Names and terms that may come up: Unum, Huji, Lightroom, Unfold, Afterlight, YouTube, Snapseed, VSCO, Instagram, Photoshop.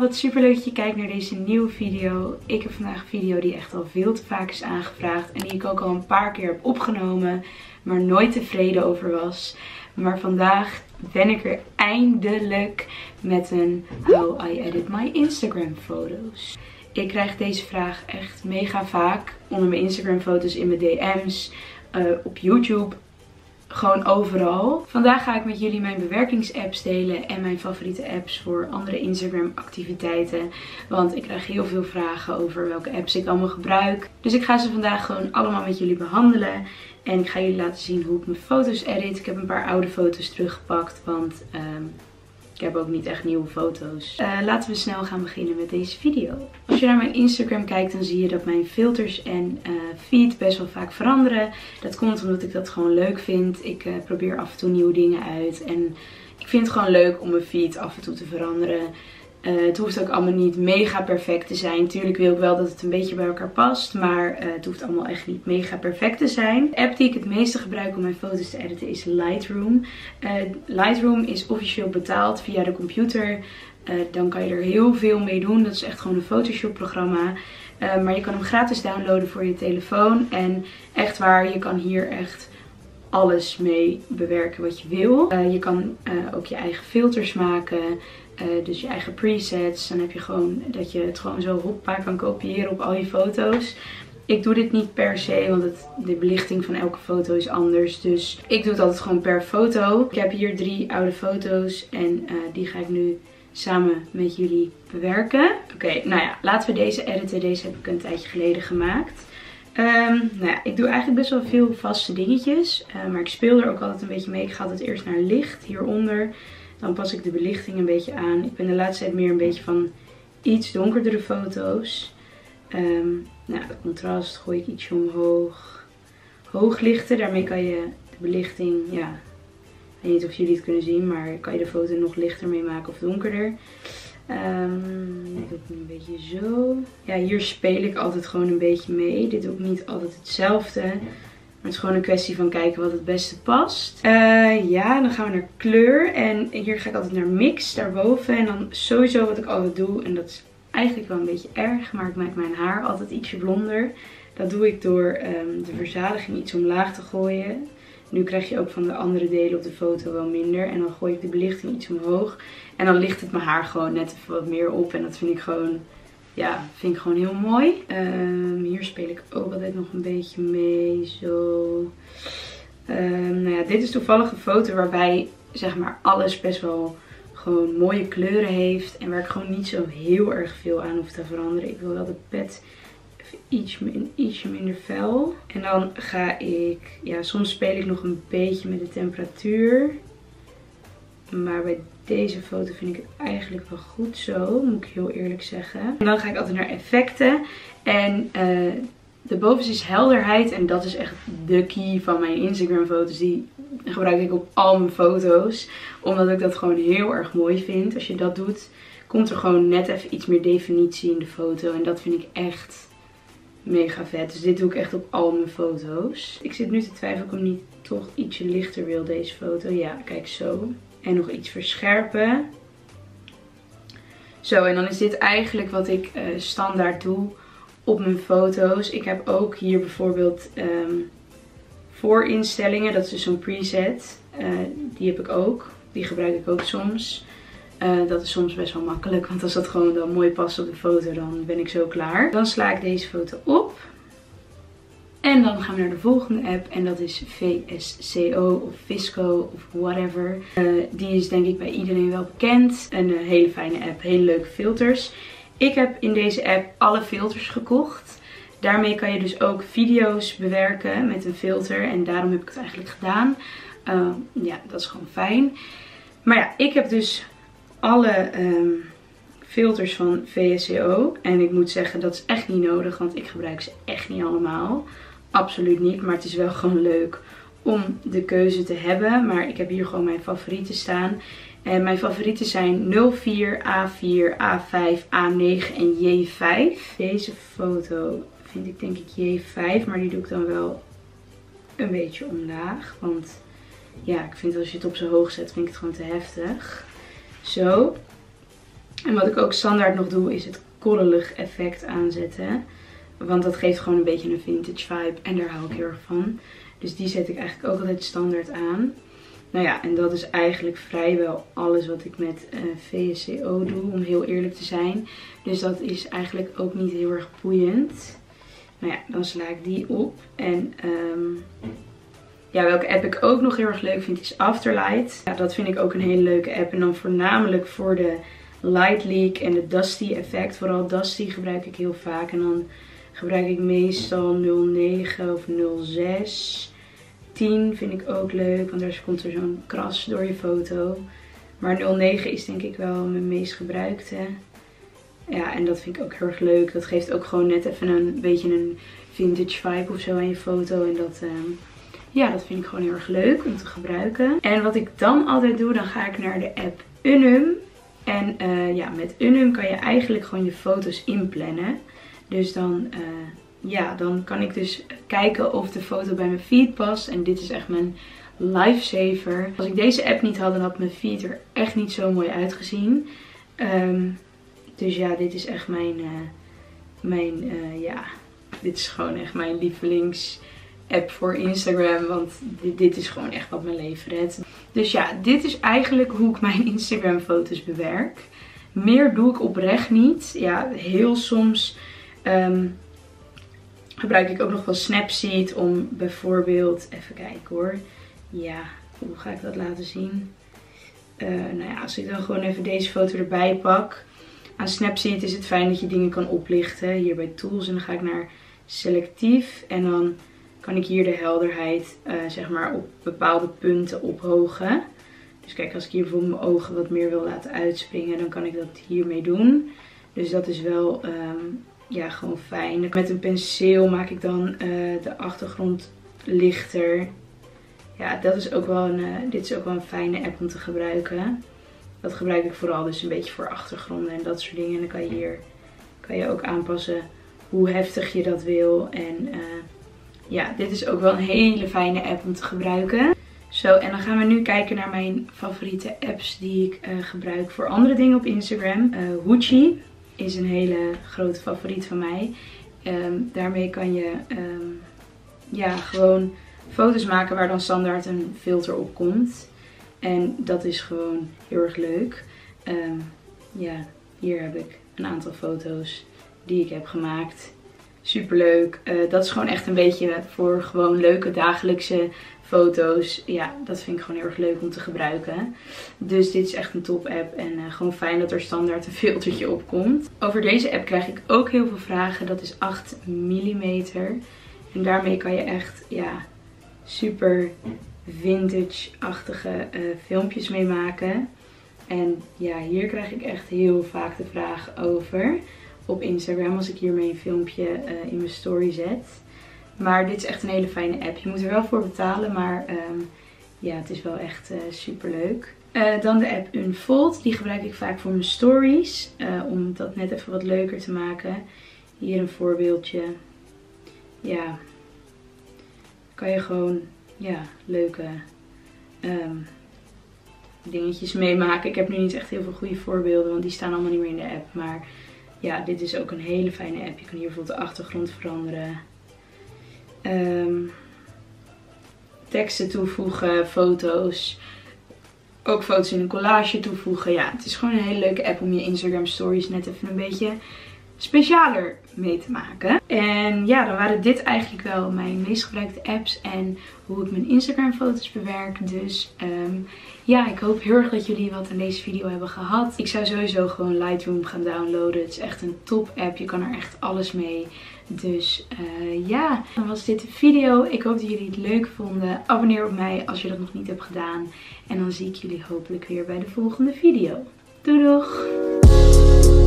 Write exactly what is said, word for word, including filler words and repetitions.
wat super leuk dat je kijkt naar deze nieuwe video. Ik heb vandaag een video die echt al veel te vaak is aangevraagd. En die ik ook al een paar keer heb opgenomen. Maar nooit tevreden over was. Maar vandaag ben ik er eindelijk met een How I Edit My Instagram Photos. Ik krijg deze vraag echt mega vaak. Onder mijn Instagram foto's, in mijn D M's, uh, op YouTube. Gewoon overal. Vandaag ga ik met jullie mijn bewerkingsapps delen en mijn favoriete apps voor andere Instagram activiteiten. Want ik krijg heel veel vragen over welke apps ik allemaal gebruik. Dus ik ga ze vandaag gewoon allemaal met jullie behandelen. En ik ga jullie laten zien hoe ik mijn foto's edit. Ik heb een paar oude foto's teruggepakt, want um, ik heb ook niet echt nieuwe foto's. Uh, laten we snel gaan beginnen met deze video. Als je naar mijn Instagram kijkt, dan zie je dat mijn filters en uh, feed best wel vaak veranderen. Dat komt omdat ik dat gewoon leuk vind. Ik uh, probeer af en toe nieuwe dingen uit. En ik vind het gewoon leuk om mijn feed af en toe te veranderen. Uh, het hoeft ook allemaal niet mega perfect te zijn. Tuurlijk wil ik wel dat het een beetje bij elkaar past. Maar uh, het hoeft allemaal echt niet mega perfect te zijn. De app die ik het meeste gebruik om mijn foto's te editen is Lightroom. Uh, Lightroom is officieel betaald via de computer. Uh, dan kan je er heel veel mee doen. Dat is echt gewoon een Photoshop programma. Uh, maar je kan hem gratis downloaden voor je telefoon. En echt waar, je kan hier echt alles mee bewerken wat je wil. Uh, je kan uh, ook je eigen filters maken. Uh, dus je eigen presets. Dan heb je gewoon dat je het gewoon zo hoppa kan kopiëren op al je foto's. Ik doe dit niet per se, want het, de belichting van elke foto is anders. Dus ik doe het altijd gewoon per foto. Ik heb hier drie oude foto's en uh, die ga ik nu samen met jullie bewerken. Oké, okay, nou ja, laten we deze editen. Deze heb ik een tijdje geleden gemaakt. Um, nou ja, ik doe eigenlijk best wel veel vaste dingetjes. Uh, maar ik speel er ook altijd een beetje mee. Ik ga altijd eerst naar licht hieronder. Dan pas ik de belichting een beetje aan. Ik ben de laatste tijd meer een beetje van iets donkerdere foto's. Um, nou, het contrast gooi ik ietsje omhoog. Hooglichten, daarmee kan je de belichting, ja, ik weet niet of jullie het kunnen zien, maar kan je de foto nog lichter mee maken of donkerder. Um, ik doe het een beetje zo. Ja, hier speel ik altijd gewoon een beetje mee. Dit doe ik niet altijd hetzelfde. Maar het is gewoon een kwestie van kijken wat het beste past. Uh, ja, dan gaan we naar kleur. En hier ga ik altijd naar mix, daarboven. En dan sowieso wat ik altijd doe. En dat is eigenlijk wel een beetje erg. Maar ik maak mijn haar altijd ietsje blonder. Dat doe ik door um, de verzadiging iets omlaag te gooien. Nu krijg je ook van de andere delen op de foto wel minder. En dan gooi ik de belichting iets omhoog. En dan licht het mijn haar gewoon net even wat meer op. En dat vind ik gewoon... Ja, vind ik gewoon heel mooi. Um, hier speel ik ook altijd nog een beetje mee. Zo. Um, nou ja, dit is toevallig een foto waarbij zeg maar alles best wel gewoon mooie kleuren heeft. En waar ik gewoon niet zo heel erg veel aan hoef te veranderen. Ik wil wel de pet even iets, ietsje minder fel. En dan ga ik... Ja, soms speel ik nog een beetje met de temperatuur. Maar bij deze foto vind ik het eigenlijk wel goed zo, moet ik heel eerlijk zeggen. En dan ga ik altijd naar effecten. En uh, de bovenste is helderheid. En dat is echt de key van mijn Instagram foto's. Die gebruik ik op al mijn foto's. Omdat ik dat gewoon heel erg mooi vind. Als je dat doet, komt er gewoon net even iets meer definitie in de foto. En dat vind ik echt mega vet. Dus dit doe ik echt op al mijn foto's. Ik zit nu te twijfelen of ik hem niet toch ietsje lichter wil, deze foto. Ja, kijk zo. En nog iets verscherpen. Zo, en dan is dit eigenlijk wat ik uh, standaard doe op mijn foto's. Ik heb ook hier bijvoorbeeld um, voorinstellingen. Dat is dus zo'n preset. Uh, die heb ik ook. Die gebruik ik ook soms. Uh, dat is soms best wel makkelijk. Want als dat gewoon dan mooi past op de foto, dan ben ik zo klaar. Dan sla ik deze foto op. En dan gaan we naar de volgende app en dat is V S C O of V S C O of whatever. Uh, die is denk ik bij iedereen wel bekend. Een uh, hele fijne app, hele leuke filters. Ik heb in deze app alle filters gekocht. Daarmee kan je dus ook video's bewerken met een filter en daarom heb ik het eigenlijk gedaan. Uh, ja, dat is gewoon fijn. Maar ja, ik heb dus alle... Um, filters van V S C O. En ik moet zeggen, dat is echt niet nodig, want ik gebruik ze echt niet allemaal. Absoluut niet, maar het is wel gewoon leuk om de keuze te hebben. Maar ik heb hier gewoon mijn favorieten staan. En mijn favorieten zijn nul vier, A vier, A vijf, A negen en J vijf. Deze foto vind ik denk ik J vijf, maar die doe ik dan wel een beetje omlaag. Want ja, ik vind als je het op zo hoog zet, vind ik het gewoon te heftig. Zo. En wat ik ook standaard nog doe is het korrelig effect aanzetten. Want dat geeft gewoon een beetje een vintage vibe en daar hou ik heel erg van. Dus die zet ik eigenlijk ook altijd standaard aan. Nou ja, en dat is eigenlijk vrijwel alles wat ik met uh, V S C O doe, om heel eerlijk te zijn. Dus dat is eigenlijk ook niet heel erg boeiend. Nou ja, dan sla ik die op. En um, ja, welke app ik ook nog heel erg leuk vind is Afterlight. Ja, dat vind ik ook een hele leuke app. En dan voornamelijk voor de light leak en de dusty effect. Vooral dusty gebruik ik heel vaak. En dan gebruik ik meestal nul negen of nul zes. tien vind ik ook leuk, want daar komt er zo'n kras door je foto. Maar nul negen is denk ik wel mijn meest gebruikte. Ja, en dat vind ik ook heel erg leuk. Dat geeft ook gewoon net even een beetje een vintage vibe of zo aan je foto. En dat, um, ja, dat vind ik gewoon heel erg leuk om te gebruiken. En wat ik dan altijd doe, dan ga ik naar de app Unum. En uh, ja, met Unum kan je eigenlijk gewoon je foto's inplannen. Dus dan... Uh, Ja, dan kan ik dus kijken of de foto bij mijn feed past. En dit is echt mijn lifesaver. Als ik deze app niet had, dan had mijn feed er echt niet zo mooi uitgezien. Um, dus ja, dit is echt mijn... Uh, mijn uh, ja, dit is gewoon echt mijn lievelings app voor Instagram. Want dit, dit is gewoon echt wat mijn leven redt. Dus ja, dit is eigenlijk hoe ik mijn Instagram foto's bewerk. Meer doe ik oprecht niet. Ja, heel soms... Um, gebruik ik ook nog wel Snapseed om bijvoorbeeld, even kijken hoor, ja, hoe ga ik dat laten zien? Uh, nou ja, als ik dan gewoon even deze foto erbij pak. Aan Snapseed is het fijn dat je dingen kan oplichten, hier bij Tools. En dan ga ik naar Selectief en dan kan ik hier de helderheid, uh, zeg maar, op bepaalde punten ophogen. Dus kijk, als ik hier bijvoorbeeld mijn ogen wat meer wil laten uitspringen, dan kan ik dat hiermee doen. Dus dat is wel... Um, Ja, gewoon fijn. Met een penseel maak ik dan uh, de achtergrond lichter. Ja, dat is ook wel een, uh, dit is ook wel een fijne app om te gebruiken. Dat gebruik ik vooral dus een beetje voor achtergronden en dat soort dingen. En dan kan je hier kan je ook aanpassen hoe heftig je dat wil. En uh, ja, dit is ook wel een hele fijne app om te gebruiken. Zo, en dan gaan we nu kijken naar mijn favoriete apps die ik uh, gebruik voor andere dingen op Instagram. Uh, Huji is een hele grote favoriet van mij. Um, daarmee kan je um, ja, gewoon foto's maken waar dan standaard een filter op komt. En dat is gewoon heel erg leuk. Um, ja, hier heb ik een aantal foto's die ik heb gemaakt. Super leuk. Uh, dat is gewoon echt een beetje voor gewoon leuke dagelijkse foto's. Ja, dat vind ik gewoon heel erg leuk om te gebruiken. Dus dit is echt een top app. En uh, gewoon fijn dat er standaard een filtertje op komt. Over deze app krijg ik ook heel veel vragen. Dat is acht millimeter. En daarmee kan je echt, ja, super vintage-achtige uh, filmpjes mee maken. En ja, hier krijg ik echt heel vaak de vraag over. Op Instagram als ik hiermee een filmpje uh, in mijn story zet. Maar dit is echt een hele fijne app. Je moet er wel voor betalen, maar um, ja, het is wel echt uh, super leuk. Uh, dan de app Unfold. Die gebruik ik vaak voor mijn stories. Uh, om dat net even wat leuker te maken. Hier een voorbeeldje. Ja, kan je gewoon ja, leuke um, dingetjes meemaken. Ik heb nu niet echt heel veel goede voorbeelden, want die staan allemaal niet meer in de app. Maar ja, dit is ook een hele fijne app. Je kan hier bijvoorbeeld de achtergrond veranderen. Um, teksten toevoegen, foto's, ook foto's in een collage toevoegen. Ja, het is gewoon een hele leuke app om je Instagram stories net even een beetje specialer mee te maken. En ja, dan waren dit eigenlijk wel mijn meest gebruikte apps en hoe ik mijn Instagram foto's bewerk. Dus um, ja, ik hoop heel erg dat jullie wat aan deze video hebben gehad. Ik zou sowieso gewoon Lightroom gaan downloaden. Het is echt een top app. Je kan er echt alles mee. Dus uh, ja, dan was dit de video. Ik hoop dat jullie het leuk vonden. Abonneer op mij als je dat nog niet hebt gedaan. En dan zie ik jullie hopelijk weer bij de volgende video. Doei doeg!